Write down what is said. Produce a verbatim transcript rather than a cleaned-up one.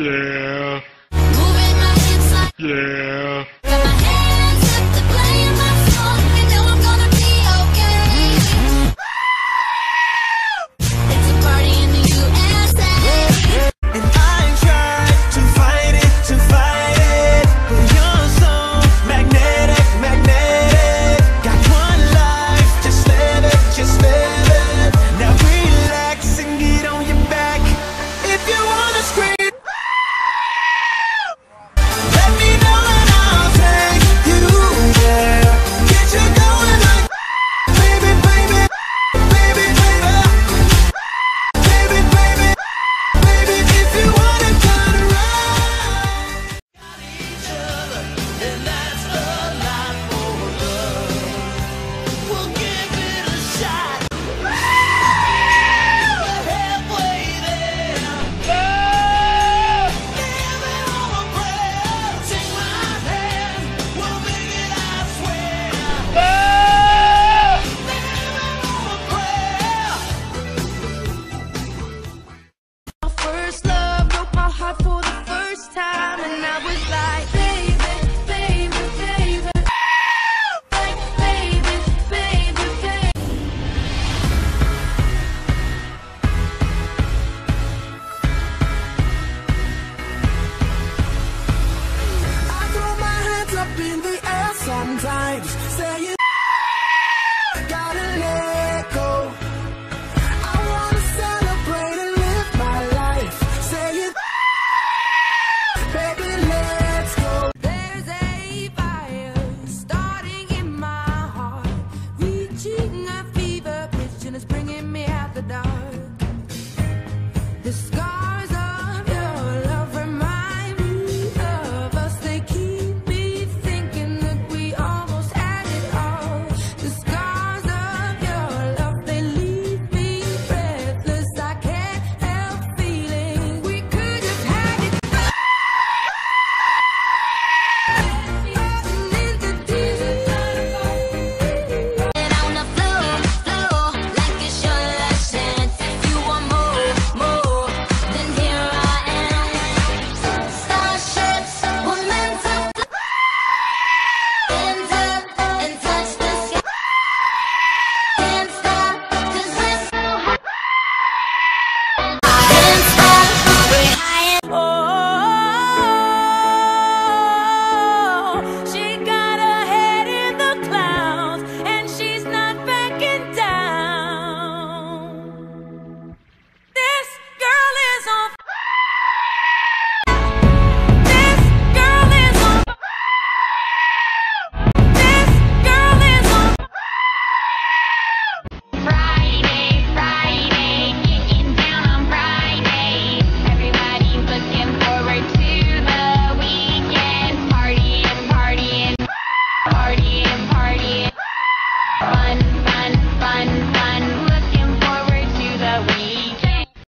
Yeah. Moving my hips like yeah.